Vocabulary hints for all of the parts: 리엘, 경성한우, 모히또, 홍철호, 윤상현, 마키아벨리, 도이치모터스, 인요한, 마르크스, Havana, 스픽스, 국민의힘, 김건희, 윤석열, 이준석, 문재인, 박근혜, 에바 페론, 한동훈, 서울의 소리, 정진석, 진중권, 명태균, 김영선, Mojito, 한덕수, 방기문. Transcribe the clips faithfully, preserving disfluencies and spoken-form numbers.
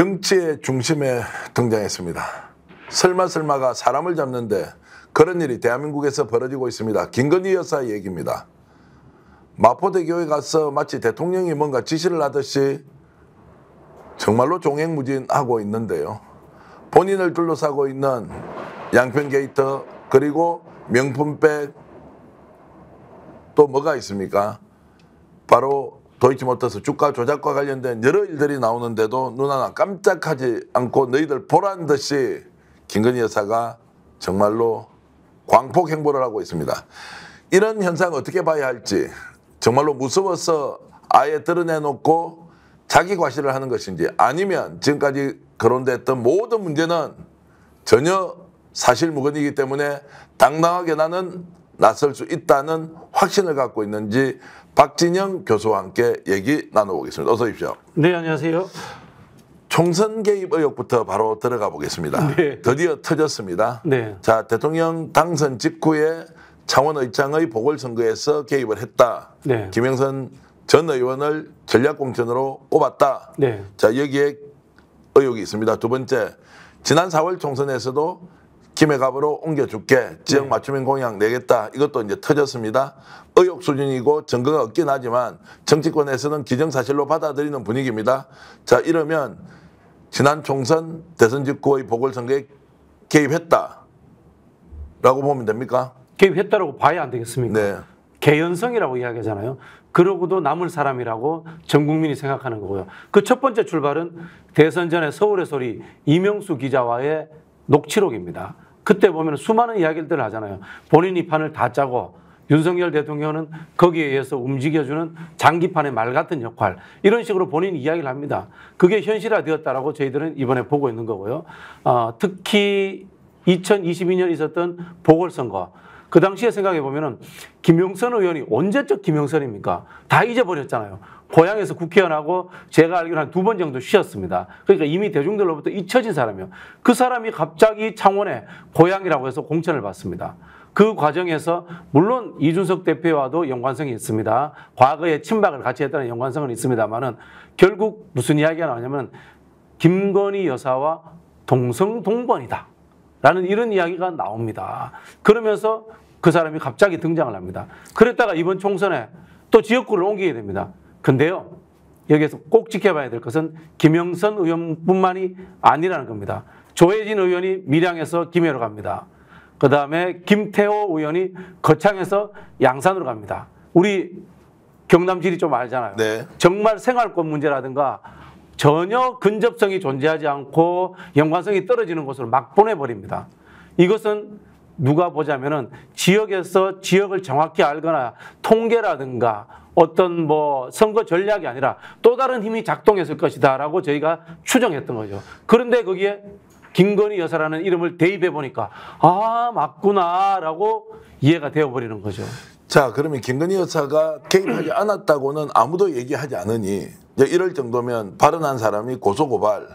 정치의 중심에 등장했습니다. 설마설마가 사람을 잡는데 그런 일이 대한민국에서 벌어지고 있습니다. 김건희 여사 얘기입니다. 마포대교에 가서 마치 대통령이 뭔가 지시를 하듯이 정말로 종횡무진하고 있는데요. 본인을 둘러싸고 있는 양평 게이트, 그리고 명품백, 또 뭐가 있습니까? 바로 도이치모터스 주가 조작과 관련된 여러 일들이 나오는데도 눈 하나 깜짝하지 않고 너희들 보란 듯이 김건희 여사가 정말로 광폭 행보를 하고 있습니다. 이런 현상 어떻게 봐야 할지, 정말로 무서워서 아예 드러내놓고 자기 과시를 하는 것인지, 아니면 지금까지 거론됐던 모든 문제는 전혀 사실무근이기 때문에 당당하게 나는 나설 수 있다는 확신을 갖고 있는지 박진영 교수와 함께 얘기 나눠보겠습니다. 어서 오십시오. 네, 안녕하세요. 총선 개입 의혹부터 바로 들어가 보겠습니다. 네. 드디어 터졌습니다. 네. 자, 대통령 당선 직후에 창원의장의 보궐선거에서 개입을 했다. 네. 김영선 전 의원을 전략공천으로 꼽았다. 네. 자, 여기에 의혹이 있습니다. 두 번째, 지난 사월 총선에서도 김해갑으로 옮겨줄게, 지역 맞춤형 공약 내겠다, 이것도 이제 터졌습니다. 의혹 수준이고 증거가 없긴 하지만 정치권에서는 기정사실로 받아들이는 분위기입니다. 자, 이러면 지난 총선 대선 직후의 보궐선거에 개입했다라고 보면 됩니까? 개입했다라고 봐야 안 되겠습니까? 네. 개연성이라고 이야기하잖아요. 그러고도 남을 사람이라고 전 국민이 생각하는 거고요. 그 첫 번째 출발은 대선 전에 서울의 소리 이명수 기자와의 녹취록입니다. 그때 보면 수많은 이야기들을 하잖아요. 본인이 판을 다 짜고 윤석열 대통령은 거기에 의해서 움직여주는 장기판의 말 같은 역할, 이런 식으로 본인이 이야기를 합니다. 그게 현실화되었다라고 저희들은 이번에 보고 있는 거고요. 어, 특히 이천이십이 년 있었던 보궐선거, 그 당시에 생각해 보면은 김영선 의원이 언제적 김영선입니까? 다 잊어버렸잖아요. 고향에서 국회의원하고 제가 알기로 한 두 번 정도 쉬었습니다. 그러니까 이미 대중들로부터 잊혀진 사람이요. 그 사람이 갑자기 창원에 고향이라고 해서 공천을 받습니다. 그 과정에서 물론 이준석 대표와도 연관성이 있습니다. 과거에 친박을 같이 했다는 연관성은 있습니다만은 결국 무슨 이야기가 나오냐면 김건희 여사와 동성동번이다 라는 이런 이야기가 나옵니다. 그러면서 그 사람이 갑자기 등장을 합니다. 그랬다가 이번 총선에 또 지역구를 옮기게 됩니다. 근데요, 여기에서 꼭 지켜봐야 될 것은 김영선 의원뿐만이 아니라는 겁니다. 조혜진 의원이 밀양에서 김해로 갑니다. 그 다음에 김태호 의원이 거창에서 양산으로 갑니다. 우리 경남 지리 좀 알잖아요. 네. 정말 생활권 문제라든가 전혀 근접성이 존재하지 않고 연관성이 떨어지는 곳으로 막 보내버립니다. 이것은 누가 보자면은 지역에서 지역을 정확히 알거나 통계라든가 어떤 뭐 선거 전략이 아니라 또 다른 힘이 작동했을 것이다라고 저희가 추정했던 거죠. 그런데 거기에 김건희 여사라는 이름을 대입해 보니까 아, 맞구나라고 이해가 되어버리는 거죠. 자, 그러면 김건희 여사가 개입하지 않았다고는 아무도 얘기하지 않으니 이럴 정도면 발언한 사람이 고소고발,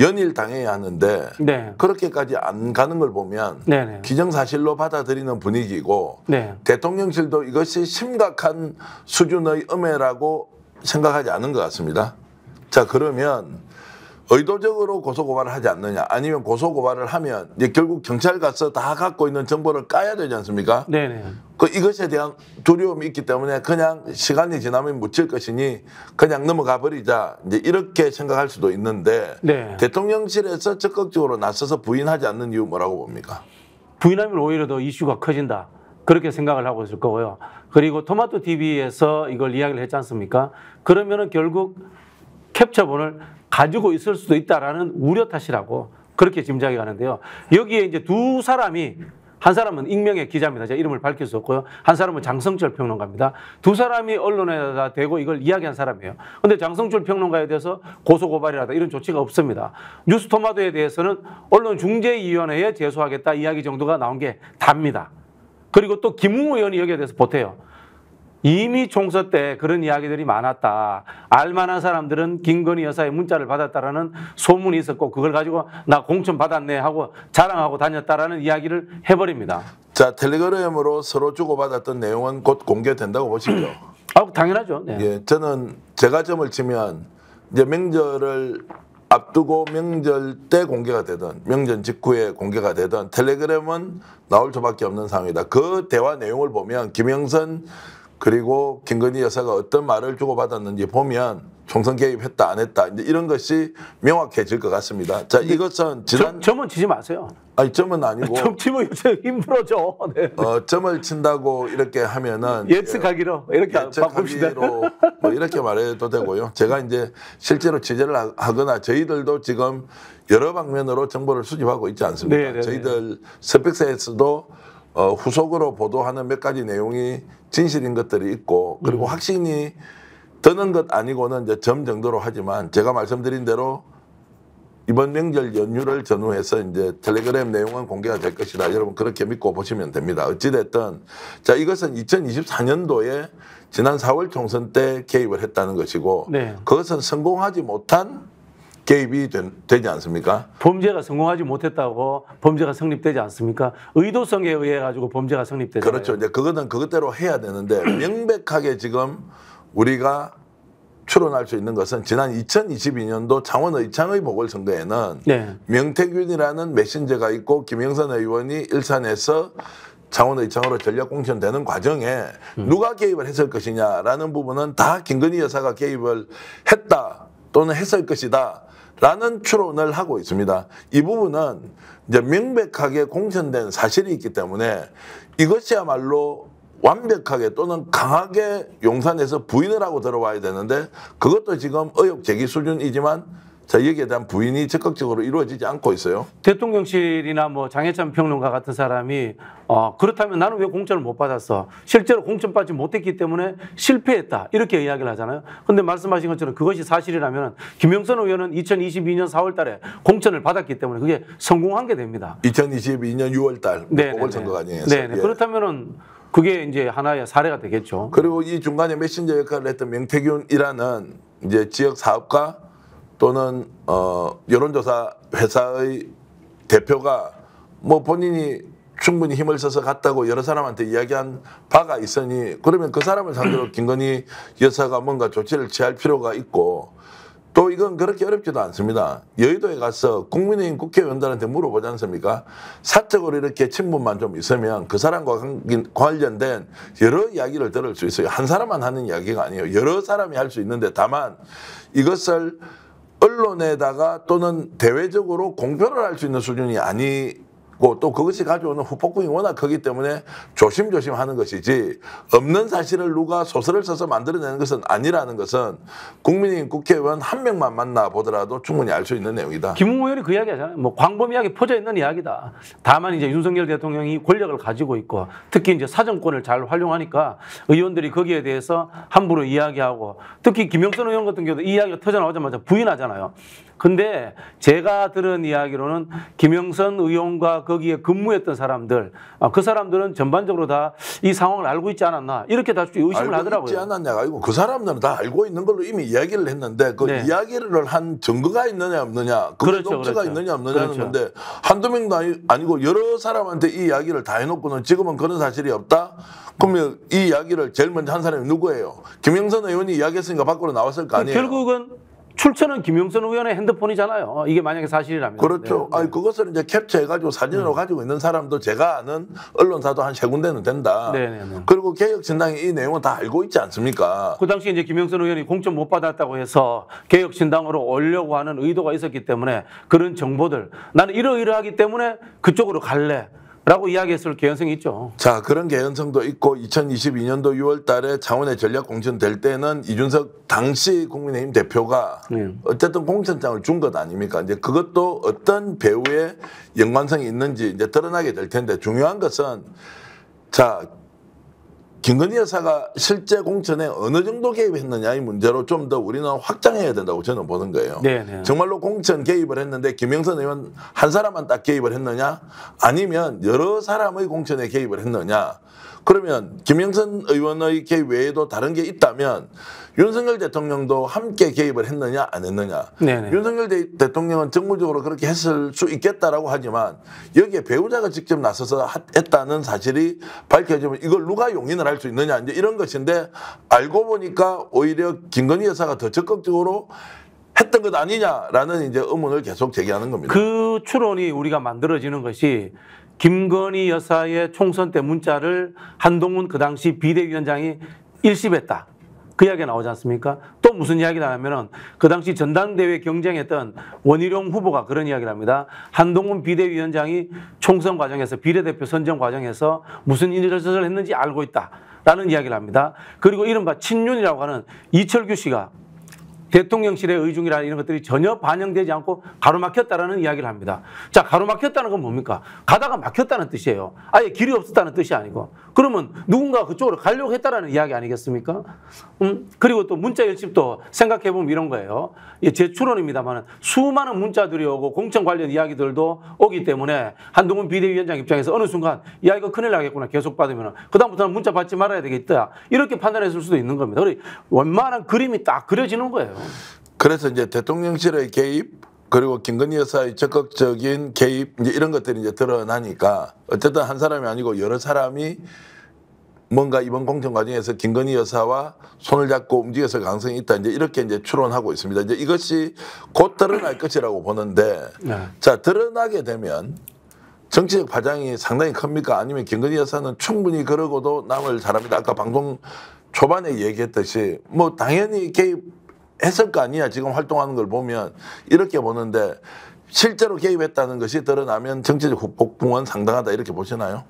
연일 당해야 하는데 네. 그렇게까지 안 가는 걸 보면 네네. 기정사실로 받아들이는 분위기고 네. 대통령실도 이것이 심각한 수준의 음해라고 생각하지 않은 것 같습니다. 자, 그러면 의도적으로 고소고발을 하지 않느냐, 아니면 고소고발을 하면 이제 결국 경찰 가서 다 갖고 있는 정보를 까야 되지 않습니까? 네네. 그 이것에 대한 두려움이 있기 때문에 그냥 시간이 지나면 묻힐 것이니 그냥 넘어가 버리자, 이제 이렇게 생각할 수도 있는데 네. 대통령실에서 적극적으로 나서서 부인하지 않는 이유 뭐라고 봅니까? 부인하면 오히려 더 이슈가 커진다, 그렇게 생각을 하고 있을 거고요. 그리고 토마토 티비에서 이걸 이야기를 했지 않습니까? 그러면은 결국 캡처본을 가지고 있을 수도 있다라는 우려 탓이라고 그렇게 짐작이 가는데요. 여기에 이제 두 사람이, 한 사람은 익명의 기자입니다. 제가 이름을 밝힐 수 없고요. 한 사람은 장성철 평론가입니다. 두 사람이 언론에다 대고 이걸 이야기한 사람이에요. 근데 장성철 평론가에 대해서 고소고발이라다 이런 조치가 없습니다. 뉴스토마토에 대해서는 언론중재위원회에 제소하겠다 이야기 정도가 나온 게 답니다. 그리고 또 김웅 의원이 여기에 대해서 보태요. 이미 총선 때 그런 이야기들이 많았다, 알만한 사람들은 김건희 여사의 문자를 받았다라는 소문이 있었고 그걸 가지고 나 공천 받았네 하고 자랑하고 다녔다라는 이야기를 해버립니다. 자, 텔레그램으로 서로 주고받았던 내용은 곧 공개된다고 보시죠. 아, 당연하죠. 네. 예, 저는 제가 점을 치면 이제 명절을 앞두고 명절 때 공개가 되든 명절 직후에 공개가 되든 텔레그램은 나올 수밖에 없는 상황이다. 그 대화 내용을 보면 김영선 그리고 김건희 여사가 어떤 말을 주고받았는지 보면 총선 개입했다 안 했다 이제 이런 것이 명확해질 것 같습니다. 자, 이것은 지난 점, 점은 치지 마세요. 아니 점은 아니고 점 치면 요새 힘들어져. 네. 어, 점을 친다고 이렇게 하면은 예측하기로 이렇게 바꿉시다. 뭐 이렇게 말해도 되고요. 제가 이제 실제로 취재를 하거나 저희들도 지금 여러 방면으로 정보를 수집하고 있지 않습니까? 네네네. 저희들 스픽스에서도 어, 후속으로 보도하는 몇 가지 내용이 진실인 것들이 있고 그리고 음. 확신이 드는 것 아니고는 이제 점 정도로 하지만 제가 말씀드린 대로 이번 명절 연휴를 전후해서 이제 텔레그램 내용은 공개가 될 것이다. 여러분 그렇게 믿고 보시면 됩니다. 어찌됐든 자 이것은 이천이십사 년도에 지난 사월 총선 때 개입을 했다는 것이고 네. 그것은 성공하지 못한 개입이 된, 되지 않습니까? 범죄가 성공하지 못했다고 범죄가 성립되지 않습니까? 의도성에 의해 가지고 범죄가 성립되잖아요. 그렇죠. 이제 그거는 그것대로 해야 되는데 명백하게 지금 우리가 추론할 수 있는 것은 지난 이천이십이 년도 창원의창의 보궐선거에는 네. 명태균이라는 메신저가 있고 김영선 의원이 일산에서 창원의창으로 전략공천되는 과정에 음. 누가 개입을 했을 것이냐라는 부분은 다 김건희 여사가 개입을 했다 또는 했을 것이다 라는 추론을 하고 있습니다. 이 부분은 이제 명백하게 공천된 사실이 있기 때문에 이것이야말로 완벽하게 또는 강하게 용산에서 부인을 하고 들어와야 되는데 그것도 지금 의혹 제기 수준이지만 자 여기에 대한 부인이 적극적으로 이루어지지 않고 있어요. 대통령실이나 뭐 장해찬 평론가 같은 사람이 어 그렇다면 나는 왜 공천을 못 받았어? 실제로 공천 받지 못했기 때문에 실패했다 이렇게 이야기를 하잖아요. 근데 말씀하신 것처럼 그것이 사실이라면 김영선 의원은 이천이십이 년 사월 달에 공천을 받았기 때문에 그게 성공한 게 됩니다. 이천이십이 년 유월 달 보궐선거 과정에서. 네, 그렇다면은 그게 이제 하나의 사례가 되겠죠. 그리고 이 중간에 메신저 역할을 했던 명태균이라는 이제 지역 사업가 또는 어 여론조사 회사의 대표가 뭐 본인이 충분히 힘을 써서 갔다고 여러 사람한테 이야기한 바가 있으니 그러면 그 사람을 상대로 김건희 여사가 뭔가 조치를 취할 필요가 있고 또 이건 그렇게 어렵지도 않습니다. 여의도에 가서 국민의힘 국회의원들한테 물어보지 않습니까? 사적으로 이렇게 친분만 좀 있으면 그 사람과 관련된 여러 이야기를 들을 수 있어요. 한 사람만 하는 이야기가 아니에요. 여러 사람이 할 수 있는데 다만 이것을 언론에다가 또는 대외적으로 공표를 할 수 있는 수준이 아니고 또 그것이 가져오는 후폭풍이 워낙 크기 때문에 조심조심 하는 것이지 없는 사실을 누가 소설을 써서 만들어내는 것은 아니라는 것은 국민의힘 국회의원 한 명만 만나보더라도 충분히 알 수 있는 내용이다. 김웅 의원이 그 이야기 하잖아요. 뭐 광범위하게 퍼져있는 이야기다. 다만 이제 윤석열 대통령이 권력을 가지고 있고 특히 이제 사정권을 잘 활용하니까 의원들이 거기에 대해서 함부로 이야기하고 특히 김영선 의원 같은 경우도 이 이야기가 터져나오자마자 부인하잖아요. 근데 제가 들은 이야기로는 김영선 의원과 거기에 근무했던 사람들 그 사람들은 전반적으로 다 이 상황을 알고 있지 않았나 이렇게 다 의심을 알고 하더라고요. 알고 있지 않았냐가 아니고 그 사람들은 다 알고 있는 걸로 이미 이야기를 했는데 그 네. 이야기를 한 증거가 있느냐 없느냐 그 그렇죠, 녹취가 그렇죠. 있느냐 없느냐는 그렇죠. 건데 한두 명도 아니고 여러 사람한테 이 이야기를 다 해놓고는 지금은 그런 사실이 없다? 그러면 이 이야기를 제일 먼저 한 사람이 누구예요? 김영선 의원이 이야기했으니까 밖으로 나왔을 거 아니에요? 결국은 출처는 김영선 의원의 핸드폰이잖아요. 이게 만약에 사실이라면. 그렇죠. 네. 아니, 그것을 이제 캡처해가지고 사진으로 음. 가지고 있는 사람도 제가 아는 언론사도 한 세 군데는 된다. 네네네. 그리고 개혁신당이 이 내용은 다 알고 있지 않습니까? 그 당시에 이제 김영선 의원이 공천 못 받았다고 해서 개혁신당으로 오려고 하는 의도가 있었기 때문에 그런 정보들 나는 이러이러하기 때문에 그쪽으로 갈래. 라고 이야기했을 개연성이 있죠. 자, 그런 개연성도 있고 이천이십이 년도 유월 달에 창원에 전략 공천될 때는 이준석 당시 국민의힘 대표가 네. 어쨌든 공천장을 준 것 아닙니까? 이제 그것도 어떤 배우의 연관성이 있는지 이제 드러나게 될 텐데 중요한 것은 자, 김건희 여사가 실제 공천에 어느 정도 개입했느냐의 문제로 좀 더 우리는 확장해야 된다고 저는 보는 거예요. 네네. 정말로 공천 개입을 했는데 김영선 의원 한 사람만 딱 개입을 했느냐 아니면 여러 사람의 공천에 개입을 했느냐 그러면 김영선 의원의 개입 외에도 다른 게 있다면 윤석열 대통령도 함께 개입을 했느냐 안 했느냐. 네네. 윤석열 대, 대통령은 정무적으로 그렇게 했을 수 있겠다라고 하지만 여기에 배우자가 직접 나서서 하, 했다는 사실이 밝혀지면 이걸 누가 용인을 할 수 있느냐 이제 이런 것인데 알고 보니까 오히려 김건희 여사가 더 적극적으로 했던 것 아니냐라는 이제 의문을 계속 제기하는 겁니다. 그 추론이 우리가 만들어지는 것이 김건희 여사의 총선 때 문자를 한동훈 그 당시 비대위원장이 일십했다. 그 이야기가 나오지 않습니까? 또 무슨 이야기를 하냐면은 그 당시 전당대회 경쟁했던 원희룡 후보가 그런 이야기를 합니다. 한동훈 비대위원장이 총선 과정에서 비례대표 선정 과정에서 무슨 인질서를 했는지 알고 있다라는 이야기를 합니다. 그리고 이른바 친윤이라고 하는 이철규 씨가 대통령실의 의중이라는 이런 것들이 전혀 반영되지 않고 가로막혔다라는 이야기를 합니다. 자, 가로막혔다는 건 뭡니까? 가다가 막혔다는 뜻이에요. 아예 길이 없었다는 뜻이 아니고. 그러면 누군가 그쪽으로 가려고 했다라는 이야기 아니겠습니까? 음, 그리고 또 문자 일십도 생각해보면 이런 거예요. 예, 제 추론입니다만 수많은 문자들이 오고 공천 관련 이야기들도 오기 때문에 한동훈 비대위원장 입장에서 어느 순간 야, 이거 큰일 나겠구나. 계속 받으면 그다음부터는 문자 받지 말아야 되겠다. 이렇게 판단했을 수도 있는 겁니다. 그리고 웬만한 그림이 딱 그려지는 거예요. 그래서 이제 대통령실의 개입 그리고 김건희 여사의 적극적인 개입 이제 이런 것들이 이제 드러나니까 어쨌든 한 사람이 아니고 여러 사람이 뭔가 이번 공천 과정에서 김건희 여사와 손을 잡고 움직여서 가능성이 있다 이제 이렇게 이제 추론하고 있습니다. 이제 이것이 곧 드러날 것이라고 보는데 네. 자 드러나게 되면 정치적 파장이 상당히 큽니까? 아니면 김건희 여사는 충분히 그러고도 남을 잘합니다. 아까 방송 초반에 얘기했듯이 뭐 당연히 개입 했을 거 아니야. 지금 활동하는 걸 보면 이렇게 보는데 실제로 개입했다는 것이 드러나면 정치적 폭풍은 상당하다 이렇게 보시나요?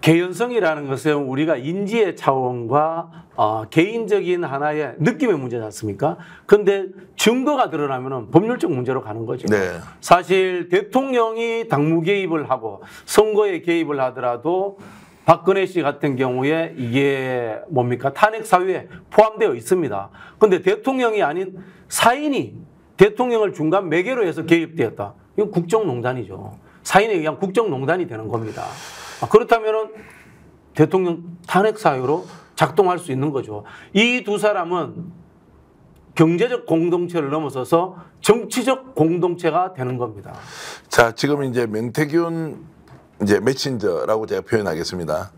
개연성이라는 것은 우리가 인지의 차원과 어, 개인적인 하나의 느낌의 문제지 않습니까? 그런데 증거가 드러나면 법률적 문제로 가는 거죠. 네. 사실 대통령이 당무 개입을 하고 선거에 개입을 하더라도 박근혜 씨 같은 경우에 이게 뭡니까? 탄핵 사유에 포함되어 있습니다. 그런데 대통령이 아닌 사인이 대통령을 중간 매개로 해서 개입되었다. 이건 국정농단이죠. 사인에 의한 국정농단이 되는 겁니다. 그렇다면은 대통령 탄핵 사유로 작동할 수 있는 거죠. 이 두 사람은 경제적 공동체를 넘어서서 정치적 공동체가 되는 겁니다. 자, 지금 이제 명태균 이제 메신저라고 제가 표현하겠습니다.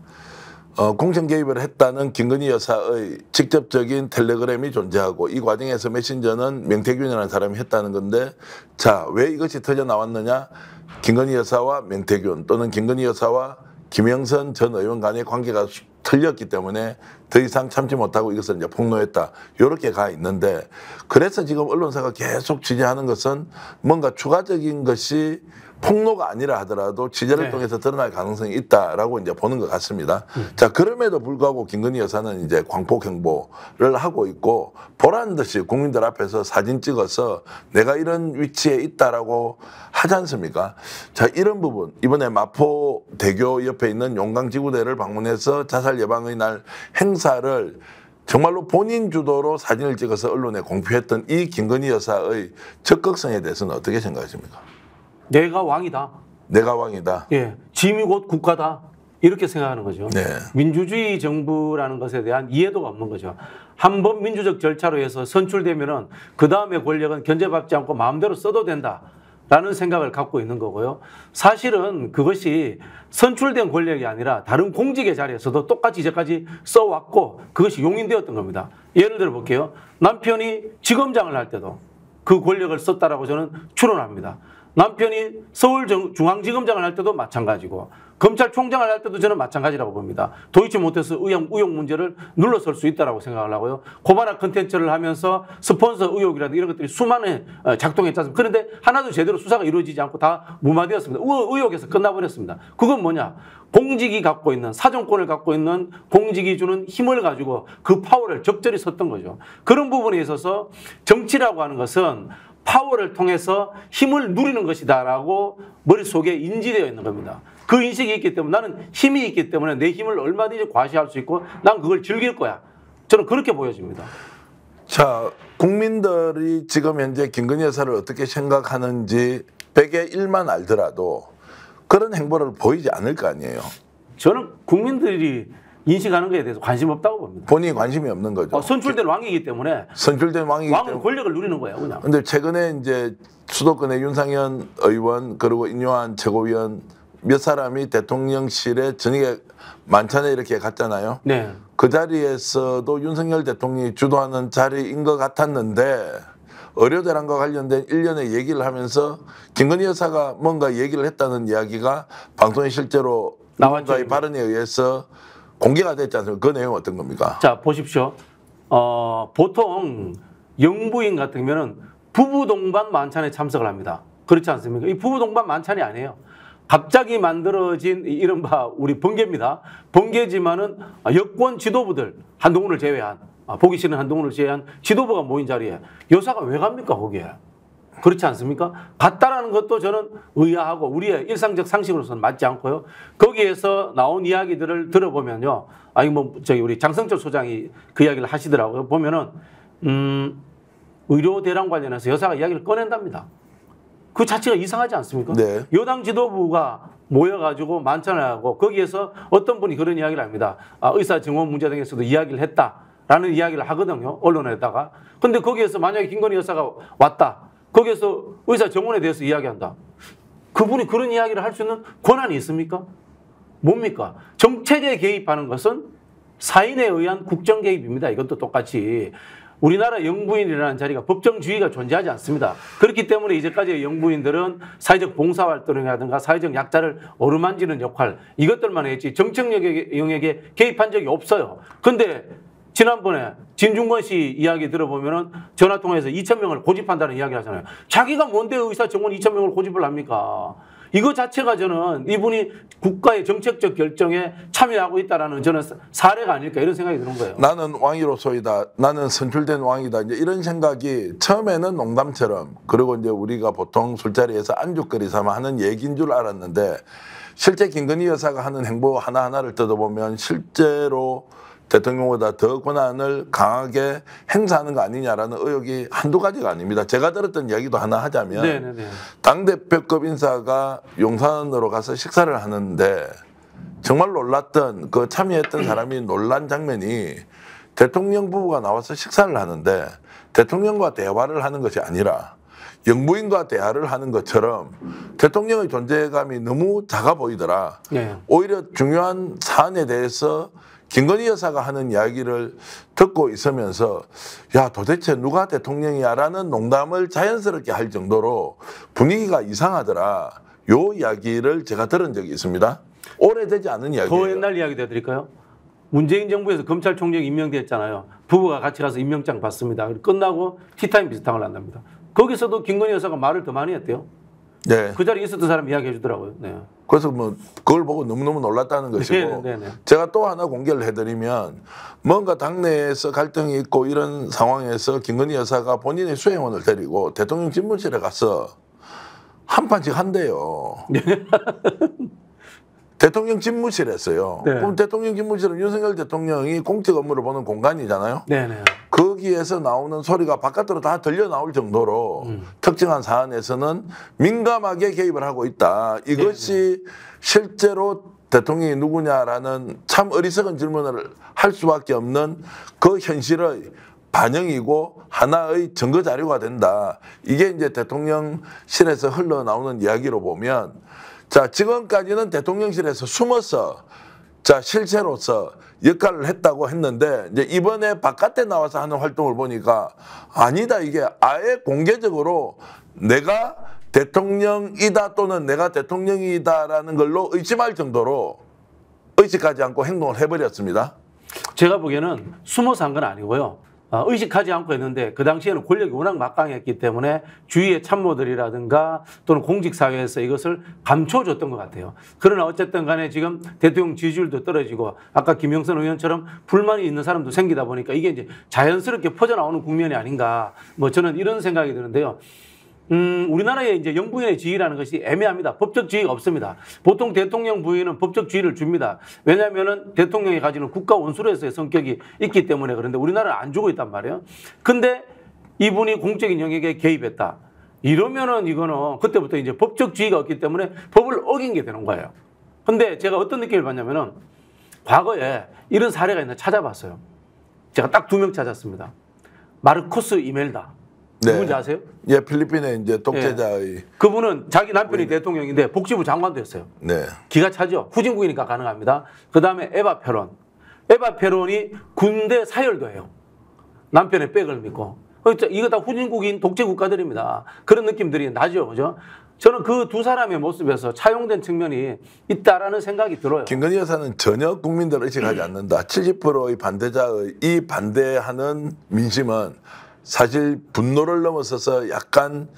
어, 공천 개입을 했다는 김건희 여사의 직접적인 텔레그램이 존재하고 이 과정에서 메신저는 명태균이라는 사람이 했다는 건데 자, 왜 이것이 터져 나왔느냐? 김건희 여사와 명태균 또는 김건희 여사와 김영선 전 의원 간의 관계가 틀렸기 때문에 더 이상 참지 못하고 이것을 이제 폭로했다. 이렇게 가 있는데 그래서 지금 언론사가 계속 취재하는 것은 뭔가 추가적인 것이 폭로가 아니라 하더라도 취재를 네. 통해서 드러날 가능성이 있다라고 이제 보는 것 같습니다. 음. 자, 그럼에도 불구하고 김건희 여사는 이제 광폭 행보를 하고 있고 보란 듯이 국민들 앞에서 사진 찍어서 내가 이런 위치에 있다라고 하지 않습니까? 자, 이런 부분 이번에 마포대교 옆에 있는 용강지구대를 방문해서 자살 예방의 날 행사를 정말로 본인 주도로 사진을 찍어서 언론에 공표했던 이 김건희 여사의 적극성에 대해서는 어떻게 생각하십니까? 내가 왕이다. 내가 왕이다. 예, 짐이 곧 국가다. 이렇게 생각하는 거죠. 네. 민주주의 정부라는 것에 대한 이해도가 없는 거죠. 한 번 민주적 절차로 해서 선출되면은 그 다음에 권력은 견제받지 않고 마음대로 써도 된다라는 생각을 갖고 있는 거고요. 사실은 그것이 선출된 권력이 아니라 다른 공직의 자리에서도 똑같이 이제까지 써왔고 그것이 용인되었던 겁니다. 예를 들어 볼게요. 남편이 지검장을 할 때도 그 권력을 썼다라고 저는 추론합니다. 남편이 서울중앙지검장을 할 때도 마찬가지고 검찰총장을 할 때도 저는 마찬가지라고 봅니다. 도이치모터스 의혹, 의혹 문제를 눌러설 수 있다고 생각을 하고요. 고발학 컨텐츠를 하면서 스폰서 의혹이라든지 이런 것들이 수많은 작동했지 않습니까? 그런데 하나도 제대로 수사가 이루어지지 않고 다 무마되었습니다. 의혹에서 끝나버렸습니다. 그건 뭐냐? 공직이 갖고 있는 사정권을 갖고 있는 공직이 주는 힘을 가지고 그 파워를 적절히 썼던 거죠. 그런 부분에 있어서 정치라고 하는 것은 파워를 통해서 힘을 누리는 것이다라고 머릿속에 인지되어 있는 겁니다. 그 인식이 있기 때문에 나는 힘이 있기 때문에 내 힘을 얼마든지 과시할 수 있고 난 그걸 즐길 거야. 저는 그렇게 보여집니다. 자, 국민들이 지금 현재 김건희 여사를 어떻게 생각하는지 백의 일만 알더라도 그런 행보를 보이지 않을 거 아니에요. 저는 국민들이 인식하는 것에 대해서 관심 없다고 봅니다. 본인이 관심이 없는 거죠. 어, 선출된 왕이기 때문에. 선출된 왕이기 왕은 때문에. 왕은 권력을 누리는 거예요, 그냥. 근데 최근에 이제 수도권의 윤상현 의원 그리고 인요한 최고위원 몇 사람이 대통령실에 저녁에 만찬에 이렇게 갔잖아요. 네. 그 자리에서도 윤석열 대통령이 주도하는 자리인 것 같았는데 의료대란과 관련된 일련의 얘기를 하면서 김건희 여사가 뭔가 얘기를 했다는 이야기가 방송에 실제로 누군가의 발언에 의해서 공개가 됐지 않습니까? 그 내용 어떤 겁니까? 자, 보십시오. 어, 보통 영부인 같은 경우는 부부 동반 만찬에 참석을 합니다. 그렇지 않습니까? 이 부부 동반 만찬이 아니에요. 갑자기 만들어진 이른바 우리 번개입니다. 번개지만은 여권 지도부들, 한동훈을 제외한, 보기 싫은 한동훈을 제외한 지도부가 모인 자리에 여사가 왜 갑니까, 거기에? 그렇지 않습니까? 갔다라는 것도 저는 의아하고 우리의 일상적 상식으로서는 맞지 않고요. 거기에서 나온 이야기들을 들어보면요. 아니, 뭐, 저기 우리 장성철 소장이 그 이야기를 하시더라고요. 보면은, 음, 의료 대란 관련해서 여사가 이야기를 꺼낸답니다. 그 자체가 이상하지 않습니까? 네. 여당 지도부가 모여가지고 만찬을 하고 거기에서 어떤 분이 그런 이야기를 합니다. 아, 의사 증원 문제 등에서도 이야기를 했다라는 이야기를 하거든요. 언론에다가. 근데 거기에서 만약에 김건희 여사가 왔다. 거기에서 의사 정원에 대해서 이야기한다. 그분이 그런 이야기를 할 수 있는 권한이 있습니까? 뭡니까? 정책에 개입하는 것은 사인에 의한 국정 개입입니다. 이것도 똑같이. 우리나라 영부인이라는 자리가 법정주의가 존재하지 않습니다. 그렇기 때문에 이제까지의 영부인들은 사회적 봉사활동이라든가 사회적 약자를 어루만지는 역할 이것들만 했지 정책 영역에 개입한 적이 없어요. 근데 지난번에 진중권 씨 이야기 들어보면은 전화통화에서 이천 명을 고집한다는 이야기를 하잖아요. 자기가 뭔데 의사 정원 이천 명을 고집을 합니까? 이거 자체가 저는 이분이 국가의 정책적 결정에 참여하고 있다라는 저는 사례가 아닐까 이런 생각이 드는 거예요. 나는 왕이로소이다. 나는 선출된 왕이다. 이제 이런 생각이 처음에는 농담처럼 그리고 이제 우리가 보통 술자리에서 안주거리 삼아 하는 얘기인 줄 알았는데 실제 김건희 여사가 하는 행보 하나하나를 뜯어보면 실제로 대통령보다 더 권한을 강하게 행사하는 거 아니냐라는 의혹이 한두 가지가 아닙니다. 제가 들었던 이야기도 하나 하자면 네네네. 당대표급 인사가 용산으로 가서 식사를 하는데 정말 놀랐던 그 참여했던 사람이 놀란 장면이 대통령 부부가 나와서 식사를 하는데 대통령과 대화를 하는 것이 아니라 영부인과 대화를 하는 것처럼 대통령의 존재감이 너무 작아 보이더라. 네. 오히려 중요한 사안에 대해서 김건희 여사가 하는 이야기를 듣고 있으면서 야 도대체 누가 대통령이야라는 농담을 자연스럽게 할 정도로 분위기가 이상하더라. 요 이야기를 제가 들은 적이 있습니다. 오래되지 않은 이야기예요. 더 옛날 이야기 드릴까요? 문재인 정부에서 검찰총장 임명됐잖아요. 부부가 같이 가서 임명장 받습니다. 끝나고 티타임 비슷한 걸 한답니다. 거기서도 김건희 여사가 말을 더 많이 했대요. 네. 그 자리에 있었던 사람이 이야기해 주더라고요. 네. 그래서 뭐 그걸 보고 너무너무 놀랐다는 것이고 네, 네, 네. 제가 또 하나 공개를 해드리면 뭔가 당내에서 갈등이 있고 이런 상황에서 김건희 여사가 본인의 수행원을 데리고 대통령 집무실에 가서 한 판씩 한대요. 네. 대통령 집무실에서요. 네. 그럼 대통령 집무실은 윤석열 대통령이 공적 업무를 보는 공간이잖아요. 네, 네. 거기에서 나오는 소리가 바깥으로 다 들려 나올 정도로 음. 특정한 사안에서는 민감하게 개입을 하고 있다. 이것이 네, 네. 실제로 대통령이 누구냐라는 참 어리석은 질문을 할 수밖에 없는 그 현실의 반영이고 하나의 증거 자료가 된다. 이게 이제 대통령실에서 흘러나오는 이야기로 보면 자, 지금까지는 대통령실에서 숨어서 자, 실체로서 역할을 했다고 했는데 이제 이번에 바깥에 나와서 하는 활동을 보니까 아니다. 이게 아예 공개적으로 내가 대통령이다 또는 내가 대통령이다라는 걸로 의심할 정도로 의식하지 않고 행동을 해버렸습니다. 제가 보기에는 숨어서 한 건 아니고요. 어, 의식하지 않고 했는데 그 당시에는 권력이 워낙 막강했기 때문에 주위의 참모들이라든가 또는 공직사회에서 이것을 감춰줬던 것 같아요. 그러나 어쨌든 간에 지금 대통령 지지율도 떨어지고 아까 김영선 의원처럼 불만이 있는 사람도 생기다 보니까 이게 이제 자연스럽게 퍼져나오는 국면이 아닌가 뭐 저는 이런 생각이 드는데요. 음, 우리나라의 이제 영부인의 지위라는 것이 애매합니다. 법적 지위가 없습니다. 보통 대통령 부인은 법적 지위를 줍니다. 왜냐면은 대통령이 가지는 국가 원수로서의 성격이 있기 때문에 그런데 우리나라는 안 주고 있단 말이에요. 근데 이분이 공적인 영역에 개입했다. 이러면은 이거는 그때부터 이제 법적 지위가 없기 때문에 법을 어긴 게 되는 거예요. 근데 제가 어떤 느낌을 받냐면은 과거에 이런 사례가 있나 찾아봤어요. 제가 딱 두 명 찾았습니다. 마르크스 이멜다. 네. 누군지 아세요? 예, 필리핀의 이제 독재자의 예. 그분은 자기 남편이 네. 대통령인데 복지부 장관도 했어요. 네. 기가 차죠. 후진국이니까 가능합니다. 그 다음에 에바 페론. 에바 페론이 군대 사열도 해요. 남편의 백을 믿고. 이거 다 후진국인 독재 국가들입니다. 그런 느낌들이 나죠. 그죠? 저는 그 두 사람의 모습에서 차용된 측면이 있다라는 생각이 들어요. 김건희 여사는 전혀 국민들을 의식하지 않는다. 칠십 퍼센트의 반대자의 이 반대하는 민심은 사실 분노를 넘어서서 약간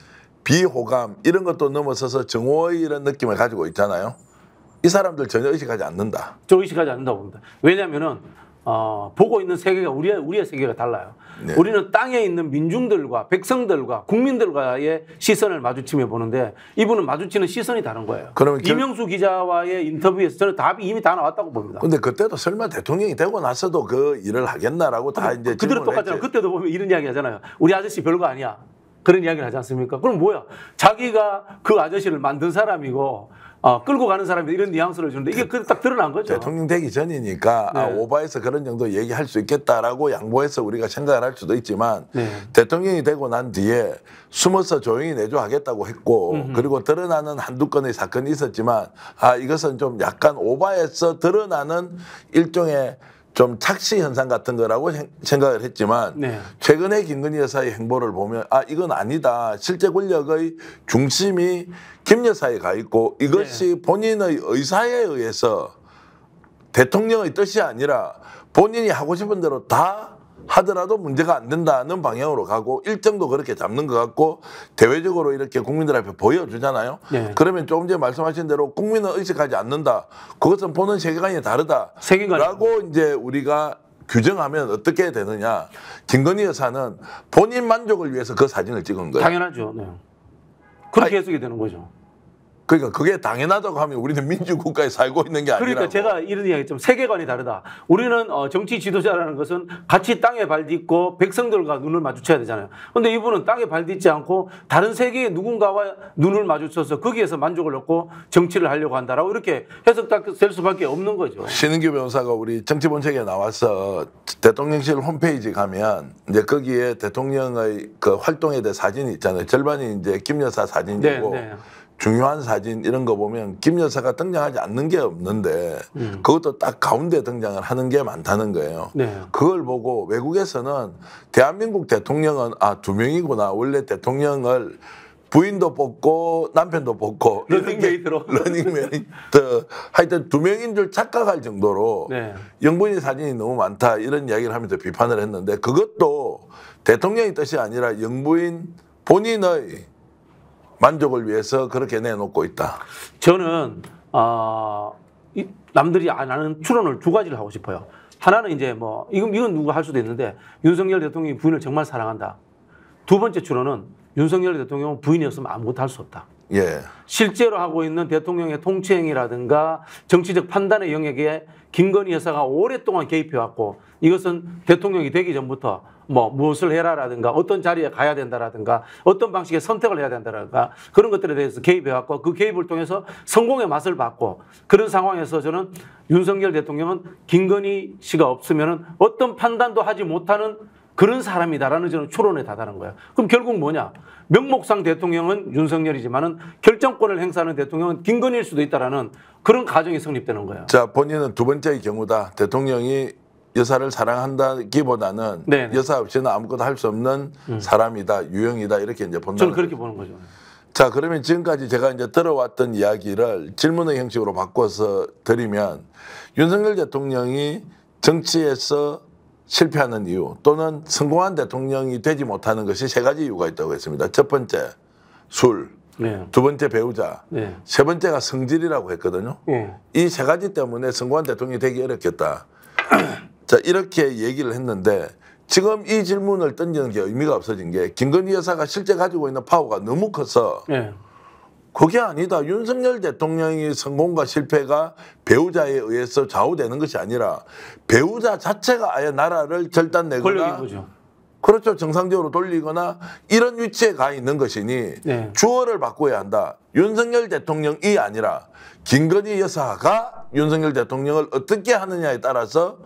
비호감 이런 것도 넘어서서 정오의 이런 느낌을 가지고 있잖아요. 이 사람들 전혀 의식하지 않는다. 저 의식하지 않는다고 봅니다. 왜냐하면은 어, 보고 있는 세계가 우리의, 우리의 세계가 달라요. 네. 우리는 땅에 있는 민중들과 백성들과 국민들과의 시선을 마주치며 보는데 이분은 마주치는 시선이 다른 거예요. 그러면 이명수 결... 기자와의 인터뷰에서 저는 답이 이미 다 나왔다고 봅니다. 근데 그때도 설마 대통령이 되고 나서도 그 일을 하겠나라고 다 아니, 이제 그대로 똑같잖아요. 했지. 그때도 보면 이런 이야기 하잖아요. 우리 아저씨 별거 아니야. 그런 이야기를 하지 않습니까? 그럼 뭐야? 자기가 그 아저씨를 만든 사람이고 어, 끌고 가는 사람이 이런 뉘앙스를 주는데 이게 그, 딱 드러난 거죠. 대통령 되기 전이니까 네. 아, 오바에서 그런 정도 얘기할 수 있겠다라고 양보해서 우리가 생각을 할 수도 있지만 네. 대통령이 되고 난 뒤에 숨어서 조용히 내조하겠다고 했고 음흠. 그리고 드러나는 한두 건의 사건이 있었지만 아 이것은 좀 약간 오바에서 드러나는 일종의 좀 착시 현상 같은 거라고 생각을 했지만 네. 최근에 김건희 여사의 행보를 보면 아 이건 아니다. 실제 권력의 중심이 김 여사에 가 있고 이것이 네. 본인의 의사에 의해서 대통령의 뜻이 아니라 본인이 하고 싶은 대로 다 하더라도 문제가 안 된다는 방향으로 가고 일정도 그렇게 잡는 것 같고 대외적으로 이렇게 국민들 앞에 보여주잖아요. 네. 그러면 조금 전에 말씀하신 대로 국민은 의식하지 않는다. 그것은 보는 세계관이 다르다. 라고 이제 우리가 규정하면 어떻게 되느냐. 김건희 여사는 본인 만족을 위해서 그 사진을 찍은 거예요. 당연하죠. 네. 그렇게 아니, 해석이 되는 거죠. 그러니까 그게 당연하다고 하면 우리는 민주국가에 살고 있는 게 아니라고. 그러니까 제가 이런 이야기 좀 세계관이 다르다. 우리는 어, 정치 지도자라는 것은 같이 땅에 발딛고 백성들과 눈을 마주쳐야 되잖아요. 그런데 이분은 땅에 발딛지 않고 다른 세계의 누군가와 눈을 마주쳐서 거기에서 만족을 얻고 정치를 하려고 한다라고 이렇게 해석될 수밖에 없는 거죠. 신은규 변호사가 우리 정치본색에 나와서 대통령실 홈페이지 가면 이제 거기에 대통령의 그 활동에 대한 사진이 있잖아요. 절반이 이제 김 여사 사진이고. 네, 네. 중요한 사진 이런 거 보면 김 여사가 등장하지 않는 게 없는데 음. 그것도 딱 가운데 등장을 하는 게 많다는 거예요. 네. 그걸 보고 외국에서는 대한민국 대통령은 아, 두 명이구나. 원래 대통령을 부인도 뽑고 남편도 뽑고 러닝메이트로 러닝메이트 하여튼 두 명인 줄 착각할 정도로 네. 영부인 사진이 너무 많다 이런 이야기를 하면서 비판을 했는데 그것도 대통령의 뜻이 아니라 영부인 본인의 만족을 위해서 그렇게 내놓고 있다. 저는 어, 이, 남들이 안 하는 추론을 두 가지를 하고 싶어요. 하나는 이제 뭐 이건, 이건 누구 할 수도 있는데 윤석열 대통령이 부인을 정말 사랑한다. 두 번째 추론은 윤석열 대통령은 부인이었으면 아무것도 할 수 없다. 예. 실제로 하고 있는 대통령의 통치행위라든가 정치적 판단의 영역에 김건희 여사가 오랫동안 개입해왔고 이것은 대통령이 되기 전부터 뭐 무엇을 해라라든가 어떤 자리에 가야 된다라든가 어떤 방식의 선택을 해야 된다라든가 그런 것들에 대해서 개입해왔고 그 개입을 통해서 성공의 맛을 봤고 그런 상황에서 저는 윤석열 대통령은 김건희 씨가 없으면 어떤 판단도 하지 못하는 그런 사람이다라는 저는 추론에 다다른 거예요. 그럼 결국 뭐냐? 명목상 대통령은 윤석열이지만은 결정권을 행사하는 대통령은 김건희일 수도 있다라는 그런 가정이 성립되는 거예요. 자, 본인은 두 번째의 경우다. 대통령이 여사를 사랑한다기보다는 네네. 여사 없이는 아무것도 할 수 없는 음. 사람이다, 유형이다 이렇게 이제 본다. 저는 그렇게 거죠. 보는 거죠. 자, 그러면 지금까지 제가 이제 들어왔던 이야기를 질문의 형식으로 바꿔서 드리면 윤석열 대통령이 정치에서 실패하는 이유 또는 성공한 대통령이 되지 못하는 것이 세 가지 이유가 있다고 했습니다. 첫 번째, 술. 네. 두 번째, 배우자. 네. 세 번째가 성질이라고 했거든요. 네. 이 세 가지 때문에 성공한 대통령이 되기 어렵겠다. 자, 이렇게 얘기를 했는데 지금 이 질문을 던지는 게 의미가 없어진 게 김건희 여사가 실제 가지고 있는 파워가 너무 커서 네. 그게 아니다. 윤석열 대통령의 성공과 실패가 배우자에 의해서 좌우되는 것이 아니라 배우자 자체가 아예 나라를 절단내거나 그렇죠. 정상적으로 돌리거나 이런 위치에 가 있는 것이니 네. 주어를 바꿔야 한다. 윤석열 대통령이 아니라 김건희 여사가 윤석열 대통령을 어떻게 하느냐에 따라서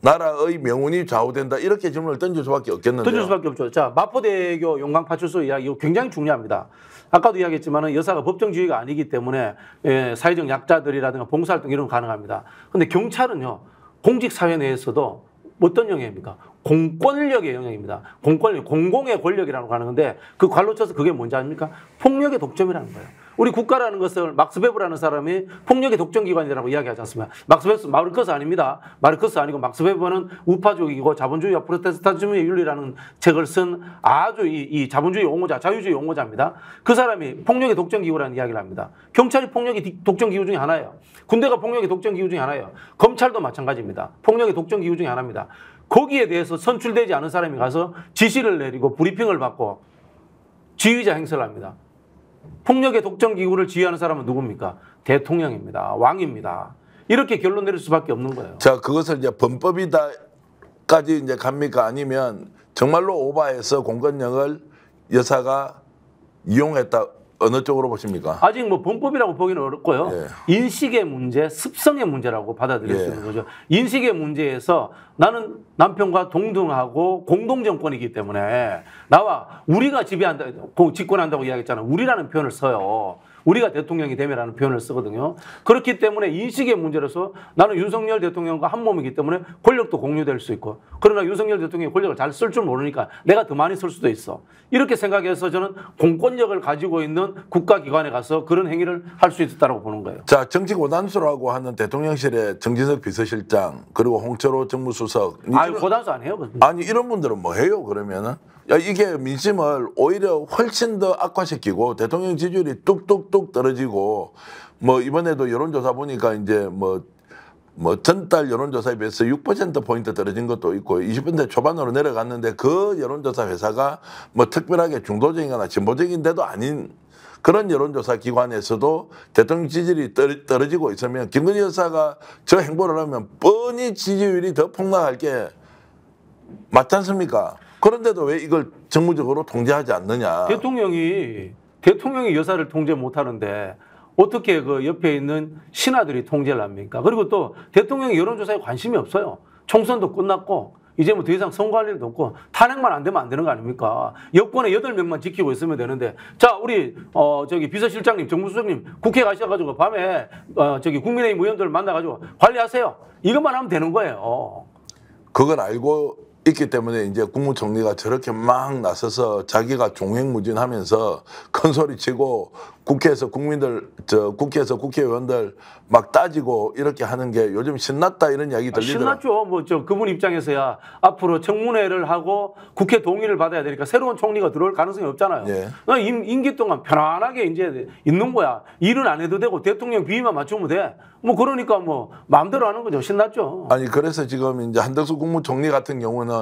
나라의 명운이 좌우된다. 이렇게 질문을 던질 수밖에 없겠는데요. 던질 수밖에 없죠. 자, 마포대교 용강파출소 이야기 이거 굉장히 중요합니다. 아까도 이야기했지만 여사가 법정지휘가 아니기 때문에 예, 사회적 약자들이라든가 봉사활동 이런 거 가능합니다. 근데 경찰은요. 공직사회 내에서도 어떤 영역입니까? 공권력의 영역입니다. 공권력, 공공의 권력이라고 하는 건데 그 괄로 쳐서 그게 뭔지 아닙니까? 폭력의 독점이라는 거예요. 우리 국가라는 것을 막스 베브라는 사람이 폭력의 독점기관이라고 이야기하지 않습니까? 막스 베브, 마르크스 아닙니다. 마르크스 아니고 막스 베브는 우파적이고 자본주의와 프로테스탄즘의 윤리라는 책을 쓴 아주 이, 이 자본주의 옹호자, 자유주의 옹호자입니다. 그 사람이 폭력의 독점기구라는 이야기를 합니다. 경찰이 폭력의 독점기구 중에 하나예요. 군대가 폭력의 독점기구 중에 하나예요. 검찰도 마찬가지입니다. 폭력의 독점기구 중에 하나입니다. 거기에 대해서 선출되지 않은 사람이 가서 지시를 내리고 브리핑을 받고 지휘자 행세를 합니다. 폭력의 독점기구를 지휘하는 사람은 누굽니까? 대통령입니다. 왕입니다. 이렇게 결론 내릴 수밖에 없는 거예요. 자, 그것을 이제 범법이다까지 이제 갑니까? 아니면 정말로 오바해서 공권력을 여사가 이용했다. 어느 쪽으로 보십니까? 아직 뭐 범법이라고 보기는 어렵고요. 예. 인식의 문제, 습성의 문제라고 받아들일 예. 수 있는 거죠. 인식의 문제에서 나는 남편과 동등하고 공동정권이기 때문에 나와 우리가 지배한다, 집권한다고 이야기했잖아요. 우리라는 표현을 써요. 우리가 대통령이 되면라는 표현을 쓰거든요. 그렇기 때문에 인식의 문제로서 나는 윤석열 대통령과 한 몸이기 때문에 권력도 공유될 수 있고 그러나 윤석열 대통령이 권력을 잘 쓸 줄 모르니까 내가 더 많이 쓸 수도 있어. 이렇게 생각해서 저는 공권력을 가지고 있는 국가기관에 가서 그런 행위를 할 수 있다고 보는 거예요. 자, 정치고단수라고 하는 대통령실의 정진석 비서실장 그리고 홍철호 정무수석. 아니, 고단수 안 해요. 아니, 이런 분들은 뭐 해요 그러면은? 야, 이게 민심을 오히려 훨씬 더 악화시키고 대통령 지지율이 뚝뚝뚝 떨어지고 뭐 이번에도 여론조사 보니까 이제 뭐, 뭐 전달 여론조사에 비해서 육 퍼센트 포인트 떨어진 것도 있고 이십 분대 초반으로 내려갔는데 그 여론조사 회사가 뭐 특별하게 중도적이거나 진보적인데도 아닌 그런 여론조사 기관에서도 대통령 지지율이 떨어지고 있으면 김건희 여사가 저 행보를 하면 뻔히 지지율이 더 폭락할 게 맞지 않습니까? 그런데도 왜 이걸 정무적으로 통제하지 않느냐. 대통령이 대통령이 여사를 통제 못하는데 어떻게 그 옆에 있는 신하들이 통제를 합니까? 그리고 또 대통령이 여론조사에 관심이 없어요. 총선도 끝났고 이제 뭐 더 이상 선거할 일도 없고 탄핵만 안 되면 안 되는 거 아닙니까? 여권의 여덟 명만 지키고 있으면 되는데 자 우리 어 저기 비서실장님, 정무수석님 국회 가셔가지고 밤에 어 저기 국민의힘 의원들 만나가지고 관리하세요. 이것만 하면 되는 거예요. 그건 알고. 있기 때문에 이제 국무총리가 저렇게 막 나서서 자기가 종횡무진하면서 큰 소리 치고 국회에서 국민들 저 국회에서 국회의원들 막 따지고 이렇게 하는 게 요즘 신났다 이런 이야기 들리더라고요. 신났죠. 뭐 저 그분 입장에서야 앞으로 청문회를 하고 국회 동의를 받아야 되니까 새로운 총리가 들어올 가능성이 없잖아요. 예. 임기 동안 편안하게 이제 있는 거야. 일은 안 해도 되고 대통령 비위만 맞추면 돼. 뭐 그러니까 뭐 마음대로 하는 거죠. 신났죠. 아니 그래서 지금 이제 한덕수 국무총리 같은 경우는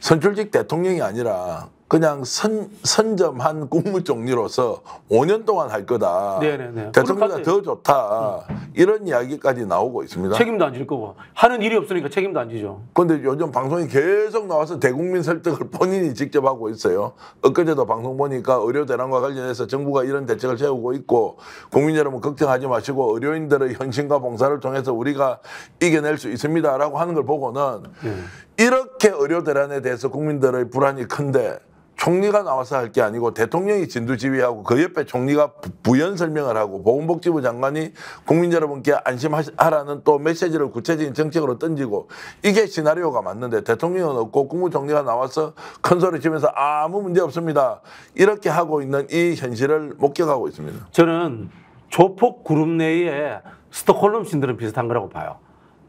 선출직 대통령이 아니라 그냥 선, 선점한 국무총리로서 오 년 동안 할 거다. 네네네. 대통령이 더 좋다. 응. 이런 이야기까지 나오고 있습니다. 책임도 안 질 거고 하는 일이 없으니까 책임도 안 지죠. 그런데 요즘 방송이 계속 나와서 대국민 설득을 본인이 직접 하고 있어요. 엊그제도 방송 보니까 의료 대란과 관련해서 정부가 이런 대책을 세우고 있고 국민 여러분 걱정하지 마시고 의료인들의 헌신과 봉사를 통해서 우리가 이겨낼 수 있습니다라고 하는 걸 보고는 음. 이렇게 의료 대란에 대해서 국민들의 불안이 큰데 총리가 나와서 할 게 아니고 대통령이 진두지휘하고 그 옆에 총리가 부연 설명을 하고 보건복지부 장관이 국민 여러분께 안심하라는 또 메시지를 구체적인 정책으로 던지고 이게 시나리오가 맞는데 대통령은 없고 국무총리가 나와서 큰 소리 치면서 아무 문제 없습니다. 이렇게 하고 있는 이 현실을 목격하고 있습니다. 저는 조폭 그룹 내에 스톡홀름 신드롬 비슷한 거라고 봐요.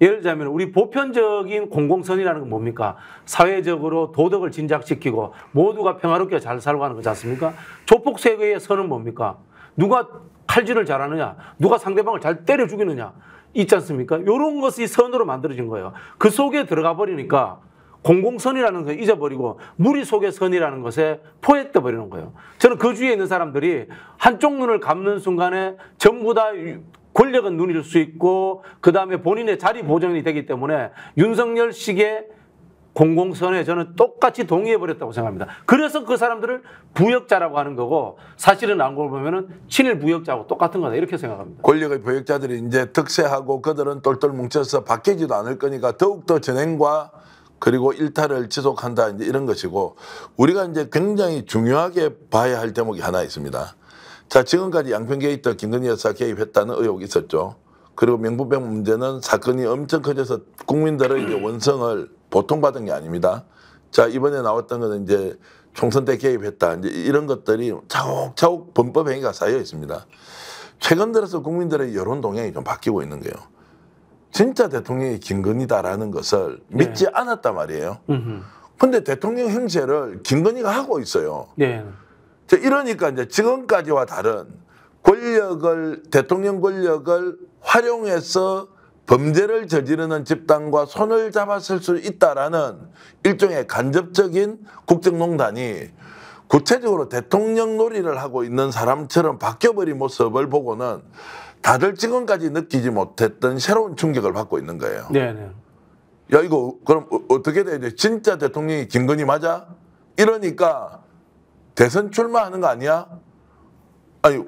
예를 들자면 우리 보편적인 공공선이라는 건 뭡니까? 사회적으로 도덕을 진작시키고 모두가 평화롭게 잘 살고 하는 거지 않습니까? 조폭세계의 선은 뭡니까? 누가 칼질을 잘하느냐? 누가 상대방을 잘 때려 죽이느냐? 있지 않습니까? 이런 것이 선으로 만들어진 거예요. 그 속에 들어가 버리니까 공공선이라는 걸 잊어버리고 무리 속의 선이라는 것에 포획돼 버리는 거예요. 저는 그 주위에 있는 사람들이 한쪽 눈을 감는 순간에 전부 다 권력은 눈일 수 있고 그다음에 본인의 자리 보정이 되기 때문에 윤석열식의 공공선에 저는 똑같이 동의해버렸다고 생각합니다. 그래서 그 사람들을 부역자라고 하는 거고 사실은 안 걸 보면은 친일 부역자하고 똑같은 거다 이렇게 생각합니다. 권력의 부역자들이 이제 득세하고 그들은 똘똘 뭉쳐서 바뀌지도 않을 거니까 더욱더 전횡과 그리고 일탈을 지속한다 이제 이런 것이고 우리가 이제 굉장히 중요하게 봐야 할 대목이 하나 있습니다. 자, 지금까지 양평 게이트 김건희 여사 개입했다는 의혹이 있었죠. 그리고 명품백 문제는 사건이 엄청 커져서 국민들의 원성을 보통받은 게 아닙니다. 자, 이번에 나왔던 거는 이제 총선 때 개입했다. 이제 이런 것들이 차곡차곡 범법 행위가 쌓여 있습니다. 최근 들어서 국민들의 여론 동향이 좀 바뀌고 있는 거예요. 진짜 대통령이 김건희다라는 것을 네. 믿지 않았단 말이에요. 근데 대통령 행세를 김건희가 하고 있어요. 네. 자, 이러니까 이제 지금까지와 다른 권력을, 대통령 권력을 활용해서 범죄를 저지르는 집단과 손을 잡았을 수 있다라는 일종의 간접적인 국정농단이 구체적으로 대통령 놀이를 하고 있는 사람처럼 바뀌어버린 모습을 보고는 다들 지금까지 느끼지 못했던 새로운 충격을 받고 있는 거예요. 네네. 야, 이거 그럼 어떻게 돼야 돼? 진짜 대통령이 김건희 맞아? 이러니까 대선 출마하는 거 아니야? 아니,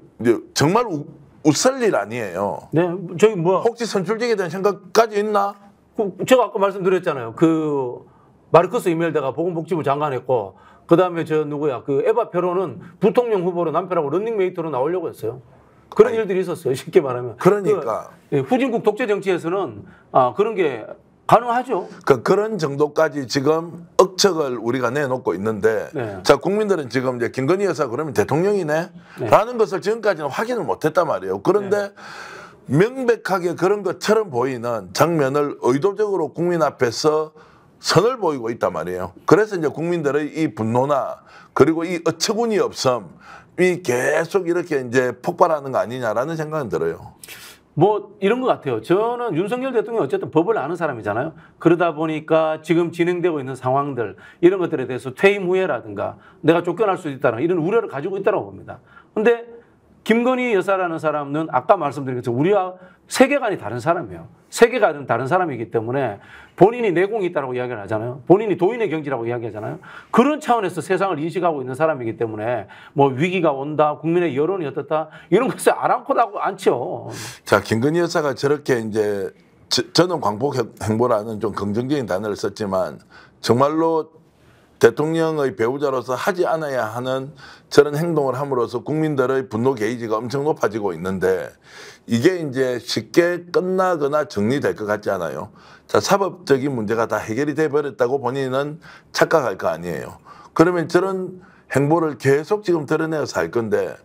정말 우, 웃을 일 아니에요. 네, 저기 뭐야? 혹시 선출직에 대한 생각까지 있나? 그, 제가 아까 말씀드렸잖아요. 그 마르크스 이멜다가 보건복지부 장관했고, 그 다음에 저 누구야? 그 에바 페론은 부통령 후보로 남편하고 런닝메이트로 나오려고 했어요. 그런 아니, 일들이 있었어요. 쉽게 말하면. 그러니까 그, 예, 후진국 독재 정치에서는 아, 그런 게 가능하죠. 그, 그런 정도까지 지금 억척을 우리가 내놓고 있는데, 네. 자, 국민들은 지금 이제 김건희 여사 그러면 대통령이네? 네. 라는 것을 지금까지는 확인을 못 했단 말이에요. 그런데 네. 명백하게 그런 것처럼 보이는 장면을 의도적으로 국민 앞에서 선을 보이고 있단 말이에요. 그래서 이제 국민들의 이 분노나 그리고 이 어처구니 없음이 계속 이렇게 이제 폭발하는 거 아니냐라는 생각은 들어요. 뭐 이런 것 같아요. 저는 윤석열 대통령이 어쨌든 법을 아는 사람이잖아요. 그러다 보니까 지금 진행되고 있는 상황들 이런 것들에 대해서 퇴임 후에라든가 내가 쫓겨날 수 있다는 이런 우려를 가지고 있다고 봅니다. 근데 김건희 여사라는 사람은 아까 말씀드린 것처럼 우리와 세계관이 다른 사람이에요. 세계관은 다른 사람이기 때문에 본인이 내공이 있다고 이야기를 하잖아요. 본인이 도인의 경지라고 이야기하잖아요. 그런 차원에서 세상을 인식하고 있는 사람이기 때문에 뭐 위기가 온다, 국민의 여론이 어떻다 이런 것을 아랑곳하고 않죠. 자, 김건희 여사가 저렇게 이제 저, 저는 광폭행보라는 좀 긍정적인 단어를 썼지만 정말로 대통령의 배우자로서 하지 않아야 하는 저런 행동을 함으로써 국민들의 분노 게이지가 엄청 높아지고 있는데 이게 이제 쉽게 끝나거나 정리될 것 같지 않아요. 자, 사법적인 문제가 다 해결이 돼버렸다고 본인은 착각할 거 아니에요. 그러면 저런 행보를 계속 지금 드러내서 할 건데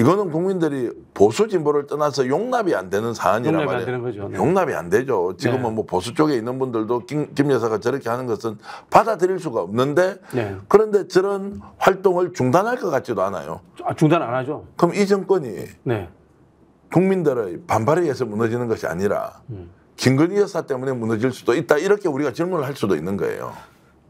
이거는 국민들이 보수 진보를 떠나서 용납이 안 되는 사안이란 말이에요. 용납이 안 되는 거죠. 용납이 안 되죠. 지금은 네. 뭐 보수 쪽에 있는 분들도 김, 김 여사가 저렇게 하는 것은 받아들일 수가 없는데 네. 그런데 저런 활동을 중단할 것 같지도 않아요. 아, 중단 안 하죠. 그럼 이 정권이 네. 국민들의 반발에 의해서 무너지는 것이 아니라 음. 김건희 여사 때문에 무너질 수도 있다. 이렇게 우리가 질문을 할 수도 있는 거예요.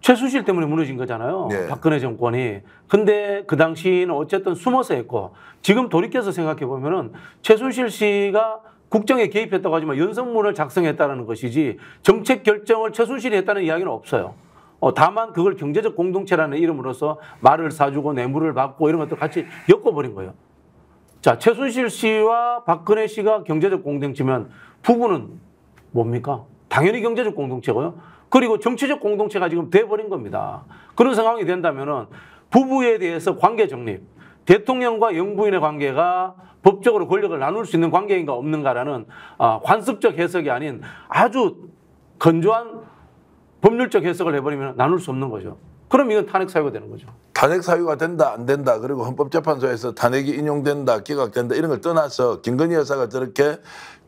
최순실 때문에 무너진 거잖아요. 네. 박근혜 정권이. 근데 그 당시는 어쨌든 숨어서 했고 지금 돌이켜서 생각해 보면은 최순실 씨가 국정에 개입했다고 하지만 연설문을 작성했다는 것이지 정책 결정을 최순실이 했다는 이야기는 없어요. 어, 다만 그걸 경제적 공동체라는 이름으로서 말을 사주고 뇌물을 받고 이런 것들 같이 엮어버린 거예요. 자, 최순실 씨와 박근혜 씨가 경제적 공동체면 부부는 뭡니까? 당연히 경제적 공동체고요. 그리고 정치적 공동체가 지금 돼버린 겁니다. 그런 상황이 된다면은 부부에 대해서 관계 정립, 대통령과 영부인의 관계가 법적으로 권력을 나눌 수 있는 관계인가 없는가라는 아, 관습적 해석이 아닌 아주 건조한 법률적 해석을 해버리면 나눌 수 없는 거죠. 그럼 이건 탄핵 사유가 되는 거죠. 탄핵 사유가 된다 안 된다 그리고 헌법재판소에서 탄핵이 인용된다 기각된다 이런 걸 떠나서 김건희 여사가 저렇게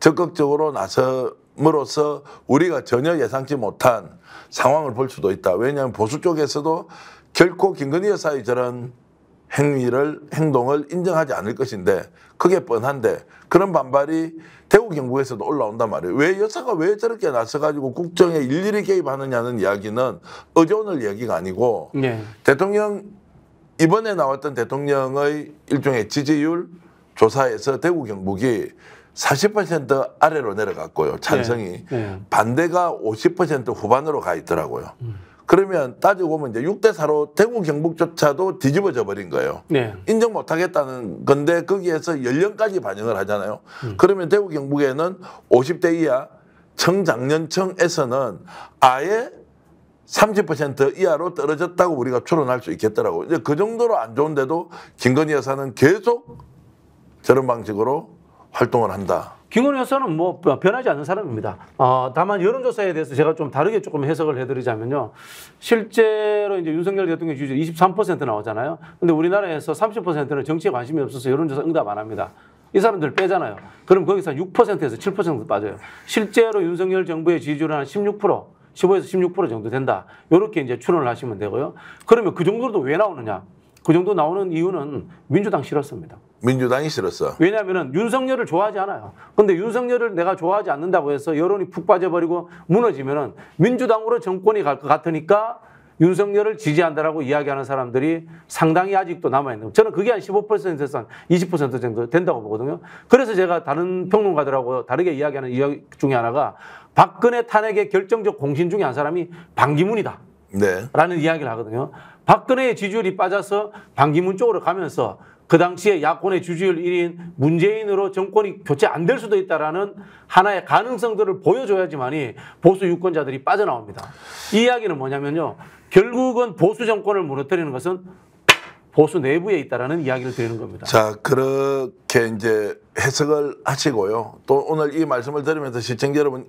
적극적으로 나서 으로서 우리가 전혀 예상치 못한 상황을 볼 수도 있다. 왜냐하면 보수 쪽에서도 결코 김건희 여사의 저런 행위를 행동을 인정하지 않을 것인데 그게 뻔한데 그런 반발이 대구 경북에서도 올라온단 말이에요. 왜 여사가 왜 저렇게 나서가지고 국정에 일일이 개입하느냐는 이야기는 어제 오늘 얘기가 아니고 네. 대통령 이번에 나왔던 대통령의 일종의 지지율 조사에서 대구 경북이 사십 퍼센트 아래로 내려갔고요. 찬성이. 네, 네. 반대가 오십 퍼센트 후반으로 가 있더라고요. 음. 그러면 따지고 보면 이제 육 대 사로 대구 경북조차도 뒤집어져 버린 거예요. 네. 인정 못하겠다는 건데 거기에서 연령까지 반영을 하잖아요. 음. 그러면 대구 경북에는 오십 대 이하 청장년층에서는 아예 삼십 퍼센트 이하로 떨어졌다고 우리가 추론할 수 있겠더라고요. 이제 그 정도로 안 좋은데도 김건희 여사는 계속 저런 방식으로 활동을 한다. 김건희 여사는 뭐 변하지 않는 사람입니다. 어, 다만 여론조사에 대해서 제가 좀 다르게 조금 해석을 해드리자면요. 실제로 이제 윤석열 대통령 지지율 이십삼 퍼센트 나오잖아요. 근데 우리나라에서 삼십 퍼센트는 정치에 관심이 없어서 여론조사 응답 안 합니다. 이 사람들 빼잖아요. 그럼 거기서 육 퍼센트에서 칠 퍼센트 빠져요. 실제로 윤석열 정부의 지지율은 한 십육 퍼센트, 십오에서 십육 퍼센트 정도 된다. 이렇게 이제 추론을 하시면 되고요. 그러면 그 정도도 왜 나오느냐? 그 정도 나오는 이유는 민주당 싫었습니다. 민주당이 싫었어. 왜냐하면 윤석열을 좋아하지 않아요. 근데 윤석열을 내가 좋아하지 않는다고 해서 여론이 푹 빠져버리고 무너지면 민주당으로 정권이 갈 것 같으니까 윤석열을 지지한다라고 이야기하는 사람들이 상당히 아직도 남아있는. 저는 그게 한 십오 퍼센트에서 한 이십 퍼센트 정도 된다고 보거든요. 그래서 제가 다른 평론가들하고 다르게 이야기하는 이야기 중에 하나가 박근혜 탄핵의 결정적 공신 중에 한 사람이 방기문이다. 네. 라는 이야기를 하거든요. 박근혜의 지지율이 빠져서 방기문 쪽으로 가면서 그 당시에 야권의 지지율 일 위인 문재인으로 정권이 교체 안 될 수도 있다라는 하나의 가능성들을 보여줘야지만이 보수 유권자들이 빠져나옵니다. 이 이야기는 뭐냐면요. 결국은 보수 정권을 무너뜨리는 것은 보수 내부에 있다라는 이야기를 드리는 겁니다. 자, 그렇게 이제 해석을 하시고요. 또 오늘 이 말씀을 들으면서 시청자 여러분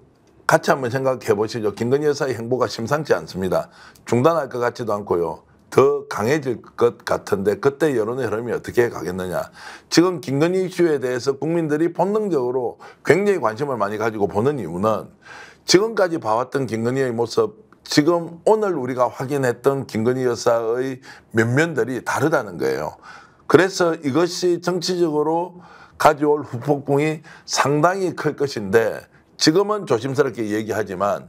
같이 한번 생각해 보시죠. 김건희 여사의 행보가 심상치 않습니다. 중단할 것 같지도 않고요. 더 강해질 것 같은데 그때 여론의 흐름이 어떻게 가겠느냐. 지금 김건희 이슈에 대해서 국민들이 본능적으로 굉장히 관심을 많이 가지고 보는 이유는 지금까지 봐왔던 김건희의 모습, 지금 오늘 우리가 확인했던 김건희 여사의 면면들이 다르다는 거예요. 그래서 이것이 정치적으로 가져올 후폭풍이 상당히 클 것인데 지금은 조심스럽게 얘기하지만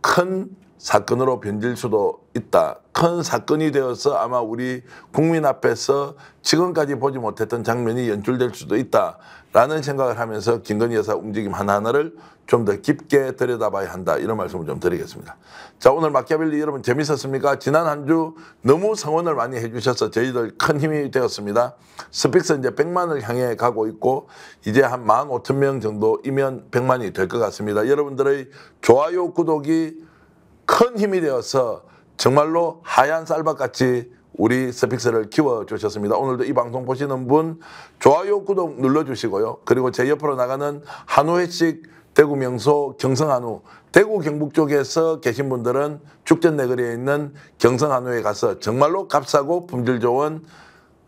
큰 사건으로 변질 수도 있다. 큰 사건이 되어서 아마 우리 국민 앞에서 지금까지 보지 못했던 장면이 연출될 수도 있다라는 생각을 하면서 김건희 여사 움직임 하나하나를 좀 더 깊게 들여다봐야 한다. 이런 말씀을 좀 드리겠습니다. 자, 오늘 마키아벨리 여러분 재밌었습니까? 지난 한 주 너무 성원을 많이 해주셔서 저희들 큰 힘이 되었습니다. 스픽스 이제 백만을 향해 가고 있고 이제 한 만 오천 명 정도이면 백만이 될 것 같습니다. 여러분들의 좋아요, 구독이 큰 힘이 되어서 정말로 하얀 쌀밥같이 우리 스픽스를 키워주셨습니다. 오늘도 이 방송 보시는 분 좋아요, 구독 눌러주시고요. 그리고 제 옆으로 나가는 한우 회식 대구 명소 경성한우, 대구 경북 쪽에서 계신 분들은 죽전내거리에 있는 경성한우에 가서 정말로 값싸고 품질 좋은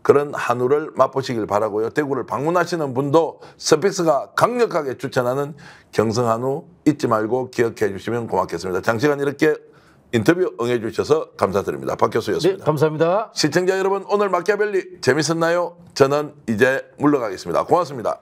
그런 한우를 맛보시길 바라고요. 대구를 방문하시는 분도 스픽스가 강력하게 추천하는 경성한우 잊지 말고 기억해 주시면 고맙겠습니다. 장시간 이렇게 인터뷰 응해 주셔서 감사드립니다. 박 교수였습니다. 네, 감사합니다. 시청자 여러분 오늘 마키아벨리 재밌었나요? 저는 이제 물러가겠습니다. 고맙습니다.